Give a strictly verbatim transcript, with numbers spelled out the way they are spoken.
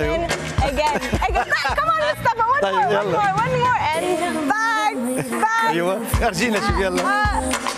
then again. Again. Come on, Mustafa. One more, one more, one more, and back, back.